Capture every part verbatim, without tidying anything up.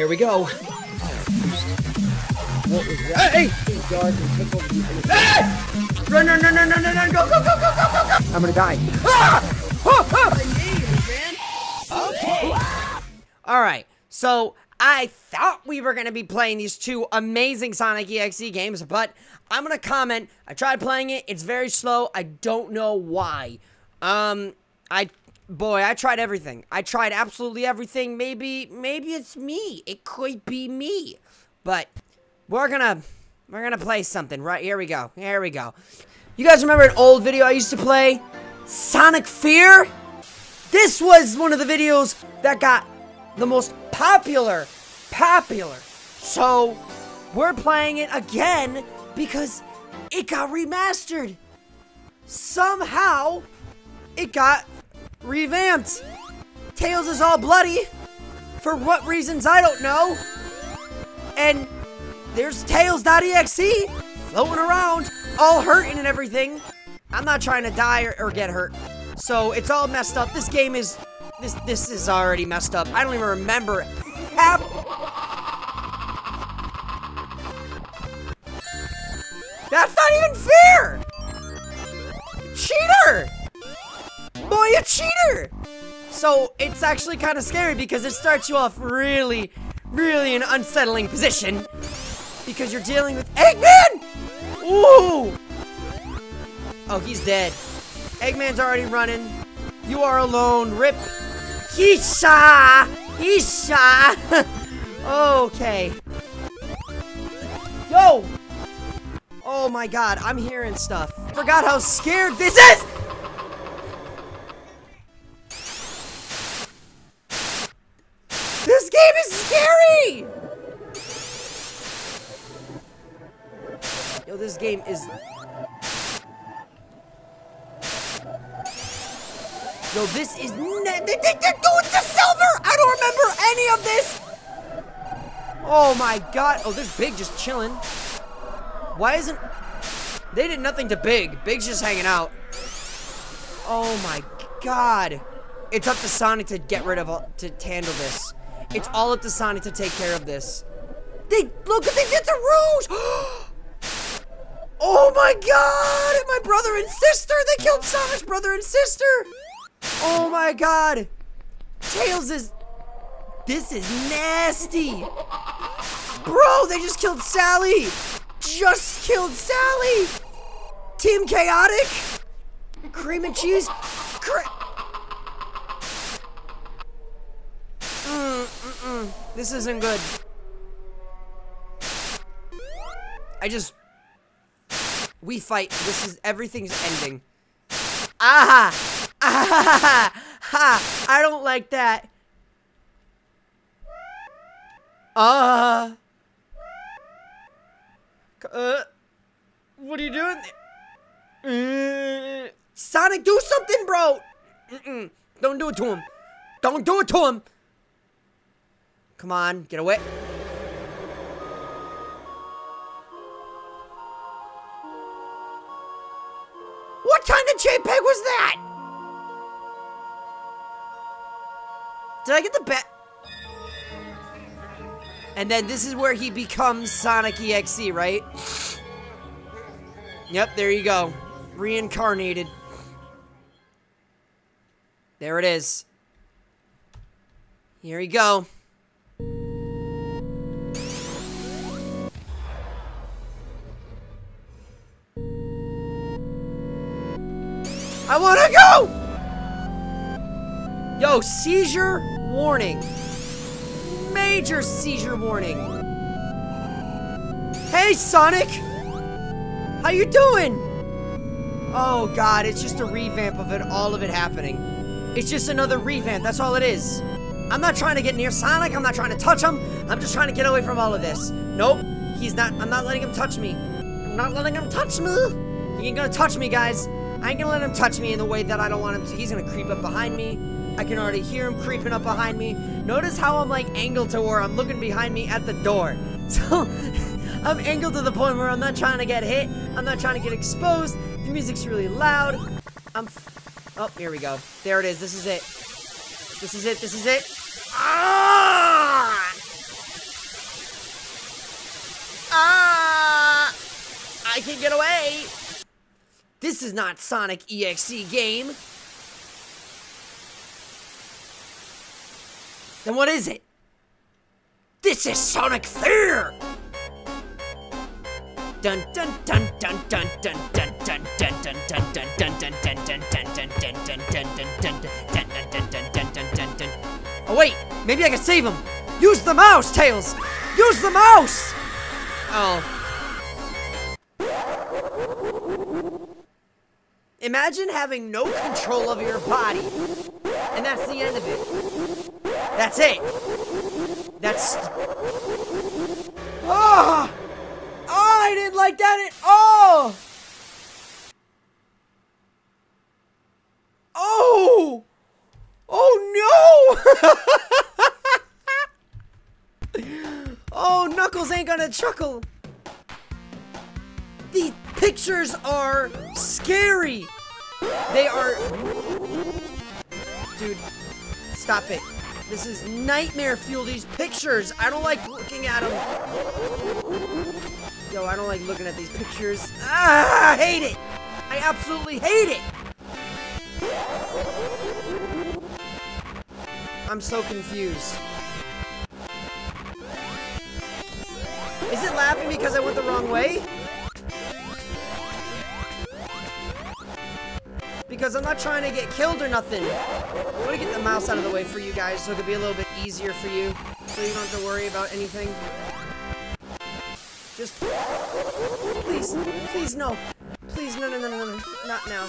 Here we go. What was that? Hey! Dark and took over the hey! Run, run, run, run, run, run, run, go, go, go, go, go, go! I'm gonna die. Ah! Oh, oh! Okay. Alright, so I thought we were gonna be playing these two amazing Sonic E X E games, but I'm gonna comment. I tried playing it, it's very slow. I don't know why. Um, I... Boy, I tried everything. I tried absolutely everything. Maybe, maybe it's me. It could be me. But we're gonna, we're gonna play something. Right, here we go. Here we go. You guys remember an old video I used to play? Sonic Fear? This was one of the videos that got the most popular, popular. So, we're playing it again because it got remastered. Somehow, it got revamped. Tails is all bloody for what reasons I don't know, and there's Tails.exe floating around all hurting and everything. I'm not trying to die or, or get hurt, so it's all messed up. This game is this this is already messed up. I don't even remember half. That's not even fair. Cheater. Boy, you cheater! So, it's actually kind of scary because it starts you off really, really in an unsettling position. Because you're dealing with Eggman! Ooh! Oh, he's dead. Eggman's already running. You are alone. Rip. Hisha! Hisha! Okay. Yo! Oh my god, I'm hearing stuff. Forgot how scared this is! This game is scary! Yo, this game is... Yo, this is... They're doing the silver! I don't remember any of this! Oh my god. Oh, there's Big just chilling. Why isn't... They did nothing to Big. Big's just hanging out. Oh my god. It's up to Sonic to get rid of... All, to handle this. It's all up to Sonic to take care of this. They look at they did the rouge! Oh my god! My brother and sister! They killed Sonic's brother and sister! Oh my god! Tails is this is nasty! Bro, they just killed Sally! Just killed Sally! Team Chaotic! Cream and cheese! Cre Mm-mm. This isn't good. I just... We fight. This is... Everything's ending. Ah! Ah! Ha! I don't like that. Ah! Uh... What are you doing there? Mm. Sonic, do something, bro! Mm-mm. Don't do it to him. Don't do it to him! Come on, get away. What kind of JPEG was that? Did I get the bet? And then this is where he becomes Sonic E X E, right? Yep, there you go. Reincarnated. There it is. Here you go. I wanna go! Yo, seizure warning. Major seizure warning. Hey, Sonic! How you doing? Oh god, it's just a revamp of it, all of it happening. It's just another revamp, that's all it is. I'm not trying to get near Sonic, I'm not trying to touch him, I'm just trying to get away from all of this. Nope, he's not, I'm not letting him touch me. I'm not letting him touch me! He ain't gonna touch me, guys. I ain't gonna let him touch me in the way that I don't want him to. He's gonna creep up behind me. I can already hear him creeping up behind me. Notice how I'm like angled to where I'm looking behind me at the door. So, I'm angled to the point where I'm not trying to get hit. I'm not trying to get exposed. The music's really loud. I'm, f oh, here we go. There it is, this is it. This is it, this is it. Ah! I can get away! This is not Sonic E X E game! Then what is it? This is Sonic Fear! Dun dun dun dun dun dun dun dun dun dun dun dun dun dun dun dun dun dun dun dun dun dun. Oh wait, maybe I can save him. Use the mouse, Tails. Use the mouse. Oh. Imagine having no control of your body, and that's the end of it. That's it. That's. Ah. I didn't like that at all! Oh! Oh no! Oh, Knuckles ain't gonna chuckle! These pictures are scary! They are... Dude, stop it. This is nightmare fuel, these pictures! I don't like looking at them! Yo, I don't like looking at these pictures. Ah, I hate it! I absolutely hate it! I'm so confused. Is it laughing because I went the wrong way? Because I'm not trying to get killed or nothing. I want to get the mouse out of the way for you guys so it could be a little bit easier for you. So you don't have to worry about anything. Just please, please no, please no, no, no, no, no, not now.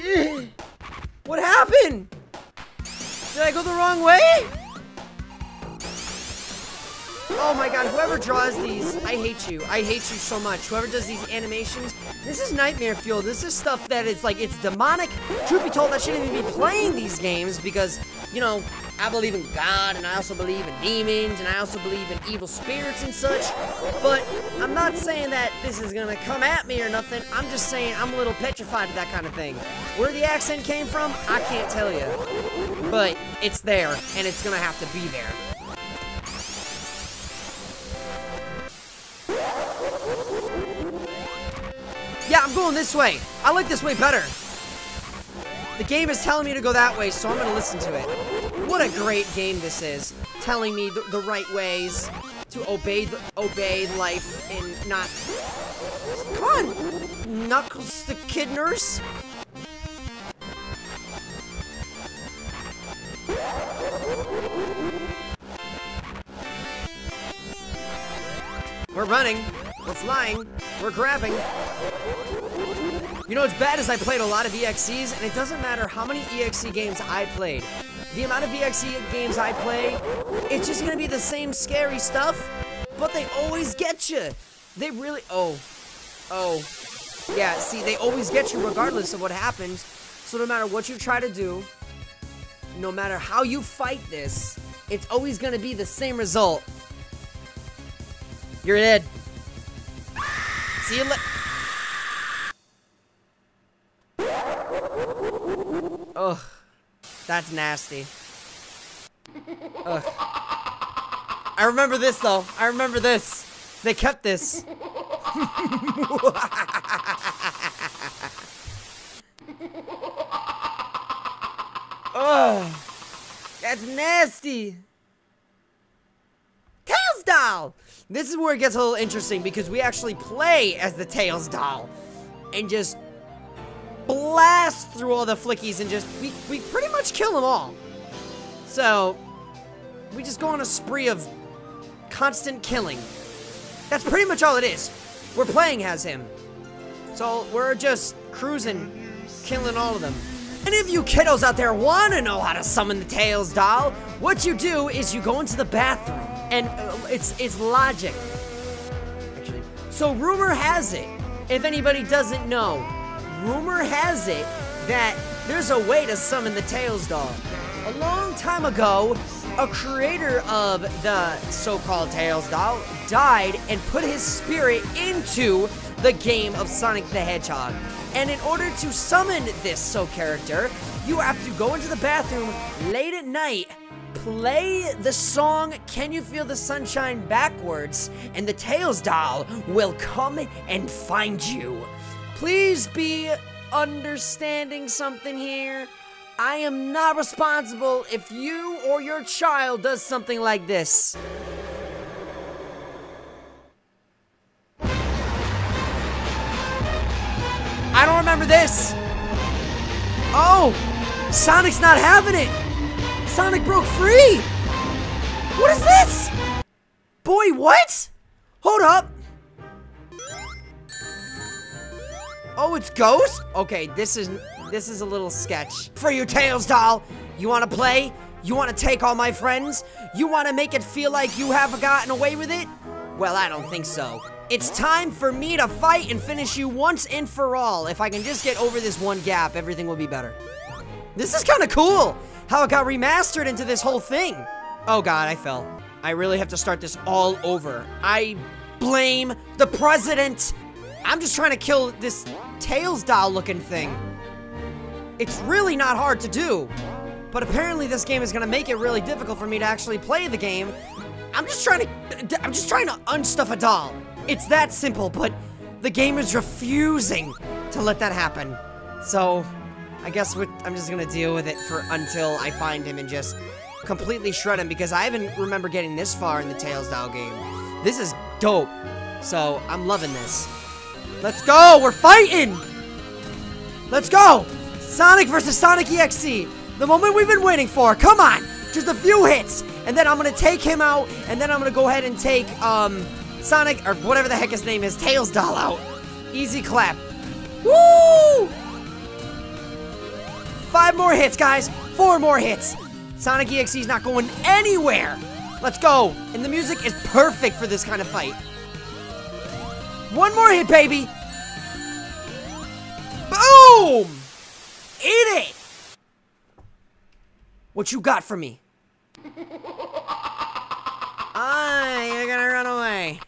Ugh. What happened? Did I go the wrong way? Oh my God! Whoever draws these, I hate you. I hate you so much. Whoever does these animations, this is nightmare fuel. This is stuff that is like it's demonic. Truth be told, I shouldn't even be playing these games because. You know, I believe in God, and I also believe in demons, and I also believe in evil spirits and such, but I'm not saying that this is gonna come at me or nothing. I'm just saying I'm a little petrified of that kind of thing. Where the accent came from, I can't tell you, but it's there, and it's gonna have to be there. Yeah, I'm going this way. I like this way better. The game is telling me to go that way, so I'm gonna listen to it. What a great game this is. Telling me the, the right ways to obey the, obey life and not... Come on! Knuckles the Kid Nurse? We're running. We're flying. We're grabbing. You know what's bad is I played a lot of E X Es, and it doesn't matter how many E X E games I played. The amount of E X E games I play, it's just gonna be the same scary stuff, but they always get you. They really, oh, oh, yeah, see, they always get you regardless of what happens. So no matter what you try to do, no matter how you fight this, it's always gonna be the same result. You're dead. See you later. Ugh, that's nasty. Ugh. I remember this though. I remember this. They kept this. Ugh, that's nasty. Tails doll. This is where it gets a little interesting because we actually play as the Tails doll, and just. Blast through all the flickies and just we, we pretty much kill them all. So we just go on a spree of constant killing. That's pretty much all it is. We're playing as him, so we're just cruising, killing all of them. And if you kiddos out there want to know how to summon the Tails doll, what you do is you go into the bathroom, and uh, it's it's logic actually. So rumor has it, if anybody doesn't know, rumor has it that there's a way to summon the Tails doll. A long time ago, a creator of the so-called Tails doll died and put his spirit into the game of Sonic the Hedgehog. And in order to summon this so character, you have to go into the bathroom late at night play the song Can You Feel the Sunshine backwards, and the Tails doll will come and find you. Please be understanding something here. I am not responsible if you or your child does something like this. I don't remember this. Oh, Sonic's not having it. Sonic broke free. What is this? Boy, what? Hold up. Oh, it's Ghost? Okay, this is this is a little sketch. For you, Tails doll. You wanna play? You wanna take all my friends? You wanna make it feel like you have gotten away with it? Well, I don't think so. It's time for me to fight and finish you once and for all. If I can just get over this one gap, everything will be better. This is kinda cool, how it got remastered into this whole thing. Oh God, I fell. I really have to start this all over. I blame the president. I'm just trying to kill this Tails doll looking thing. It's really not hard to do, but apparently this game is gonna make it really difficult for me to actually play the game. I'm just trying to, I'm just trying to unstuff a doll. It's that simple, but the game is refusing to let that happen. So I guess what, I'm just gonna deal with it for until I find him and just completely shred him, because I even remember getting this far in the Tails doll game. This is dope, so I'm loving this. Let's go, we're fighting! Let's go! Sonic versus Sonic E X E, the moment we've been waiting for, come on! Just a few hits, and then I'm gonna take him out, and then I'm gonna go ahead and take, um, Sonic, or whatever the heck his name is, Tails doll out. Easy clap. Woo! Five more hits, guys, four more hits. Sonic E X E's not going anywhere! Let's go, and the music is perfect for this kind of fight. One more hit, baby! Boom! Eat it! What you got for me? Ah, you're gonna run away.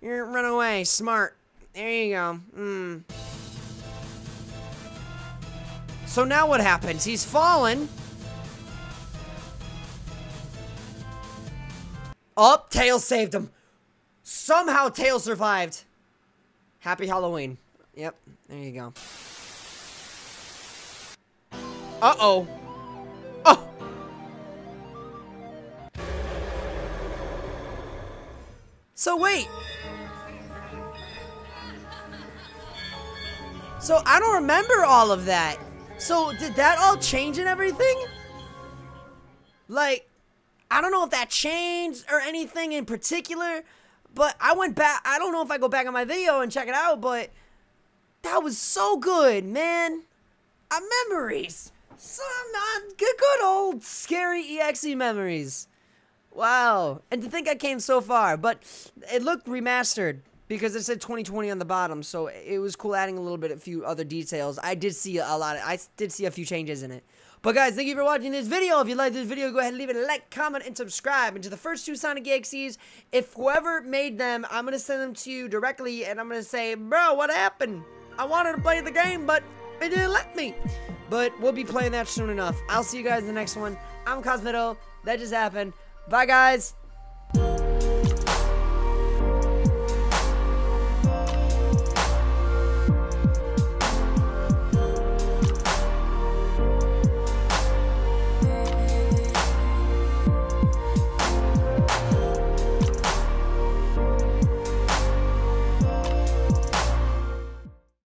You're gonna run away, smart. There you go. Mm. So now what happens? He's fallen. Up, Tails saved him. Somehow Tails survived. Happy Halloween. Yep, there you go. Uh-oh. Oh! So wait. So I don't remember all of that. So did that all change and everything? Like, I don't know if that changed or anything in particular, but I went back. I don't know if I go back on my video and check it out, but that was so good, man. Our memories. Some not good, good old scary E X E memories. Wow. And to think I came so far, but it looked remastered because it said twenty twenty on the bottom, so it was cool adding a little bit, a few other details. I did see a lot of, I did see a few changes in it. But guys, thank you for watching this video. If you liked this video, go ahead and leave it a like, comment, and subscribe. And to the first two Sonic E X Es, if whoever made them, I'm going to send them to you directly, and I'm going to say, bro, what happened? I wanted to play the game, but it didn't let me. But we'll be playing that soon enough. I'll see you guys in the next one. I'm Cosmito. That just happened. Bye, guys.